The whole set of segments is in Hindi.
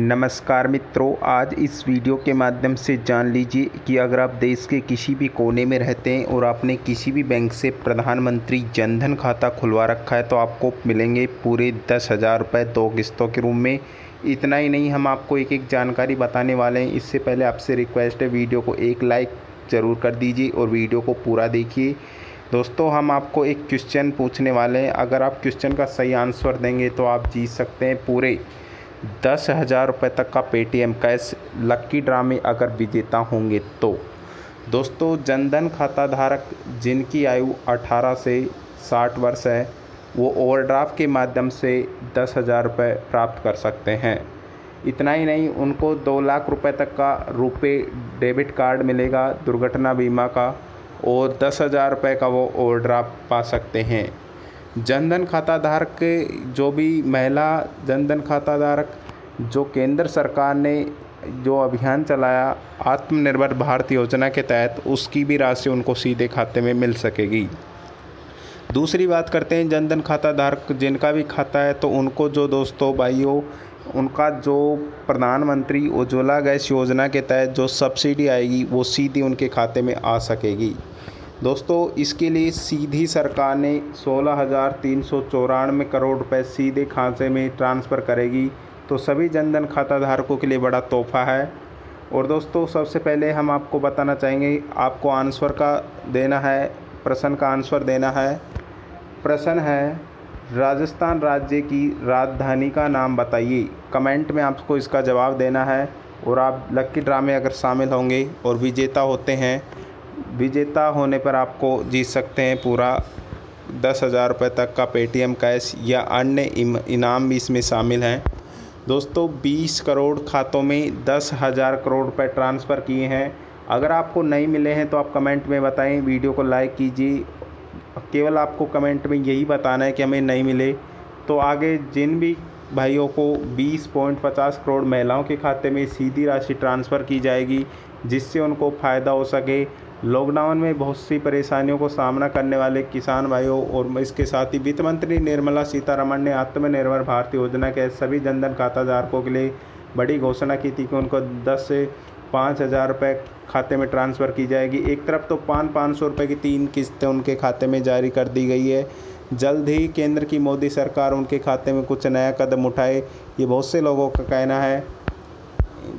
नमस्कार मित्रों, आज इस वीडियो के माध्यम से जान लीजिए कि अगर आप देश के किसी भी कोने में रहते हैं और आपने किसी भी बैंक से प्रधानमंत्री जनधन खाता खुलवा रखा है तो आपको मिलेंगे पूरे 10,000 रुपये 2 किस्तों के रूप में। इतना ही नहीं, हम आपको एक एक जानकारी बताने वाले हैं। इससे पहले आपसे रिक्वेस्ट है, वीडियो को एक लाइक ज़रूर कर दीजिए और वीडियो को पूरा देखिए। दोस्तों, हम आपको एक क्वेश्चन पूछने वाले हैं। अगर आप क्वेश्चन का सही आंसर देंगे तो आप जीत सकते हैं पूरे 10,000 रुपये तक का पेटीएम कैश लक्की ड्रा में, अगर विजेता होंगे तो। दोस्तों, जनधन खाता धारक जिनकी आयु 18 से 60 वर्ष है वो ओवरड्राफ्ट के माध्यम से 10,000 रुपये प्राप्त कर सकते हैं। इतना ही नहीं, उनको 2 लाख रुपये तक का रुपए डेबिट कार्ड मिलेगा दुर्घटना बीमा का, और 10,000 रुपये का वो ओवरड्राफ्ट पा सकते हैं। जनधन खाता धारक के जो भी महिला जनधन खाता धारक जो केंद्र सरकार ने जो अभियान चलाया आत्मनिर्भर भारत योजना के तहत, उसकी भी राशि उनको सीधे खाते में मिल सकेगी। दूसरी बात करते हैं, जनधन खाता धारक जिनका भी खाता है तो उनको जो दोस्तों भाइयों उनका जो प्रधानमंत्री उज्ज्वला गैस योजना के तहत जो सब्सिडी आएगी वो सीधी उनके खाते में आ सकेगी। दोस्तों, इसके लिए सीधी सरकार ने 16,394 करोड़ रुपए सीधे खाते में ट्रांसफ़र करेगी, तो सभी जनधन खाता धारकों के लिए बड़ा तोहफा है। और दोस्तों, सबसे पहले हम आपको बताना चाहेंगे, आपको आंसर का देना है, प्रश्न का आंसर देना है। प्रश्न है, राजस्थान राज्य की राजधानी का नाम बताइए। कमेंट में आपको इसका जवाब देना है और आप लक्की ड्रा में अगर शामिल होंगे और विजेता होते हैं, विजेता होने पर आपको जीत सकते हैं पूरा 10,000 रुपये तक का पेटीएम कैश या अन्य इनाम भी इसमें शामिल हैं। दोस्तों, 20 करोड़ खातों में 10,000 करोड़ रुपये ट्रांसफ़र किए हैं। अगर आपको नहीं मिले हैं तो आप कमेंट में बताएं। वीडियो को लाइक कीजिए। केवल आपको कमेंट में यही बताना है कि हमें नहीं मिले। तो आगे जिन भी भाइयों को 20.50 करोड़ महिलाओं के खाते में सीधी राशि ट्रांसफ़र की जाएगी, जिससे उनको फ़ायदा हो सके। लॉकडाउन में बहुत सी परेशानियों को सामना करने वाले किसान भाइयों, और इसके साथ ही वित्त मंत्री निर्मला सीतारमण ने आत्मनिर्भर भारत योजना के सभी जनधन खाता धारकों के लिए बड़ी घोषणा की थी कि उनको 10 से 5,000 रुपये खाते में ट्रांसफ़र की जाएगी। एक तरफ तो 500-500 रुपये की 3 किस्तें उनके खाते में जारी कर दी गई है। जल्द ही केंद्र की मोदी सरकार उनके खाते में कुछ नया कदम उठाए, ये बहुत से लोगों का कहना है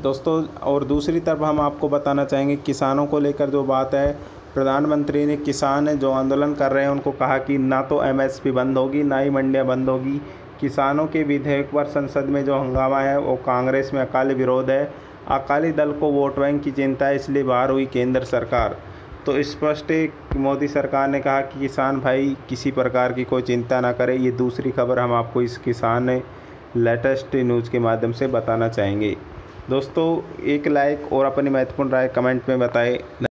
दोस्तों। और दूसरी तरफ हम आपको बताना चाहेंगे, किसानों को लेकर जो बात है, प्रधानमंत्री ने किसान जो आंदोलन कर रहे हैं उनको कहा कि ना तो MSP बंद होगी, ना ही मंडियाँ बंद होगी। किसानों के विधेयक पर संसद में जो हंगामा है वो कांग्रेस में अकाली विरोध है। अकाली दल को वोट बैंक की चिंता है, इसलिए बाहर हुई केंद्र सरकार। तो स्पष्ट मोदी सरकार ने कहा कि किसान भाई किसी प्रकार की कोई चिंता ना करें। ये दूसरी खबर हम आपको इस किसान लेटेस्ट न्यूज़ के माध्यम से बताना चाहेंगे। दोस्तों, एक लाइक और अपनी महत्वपूर्ण राय कमेंट में बताएं।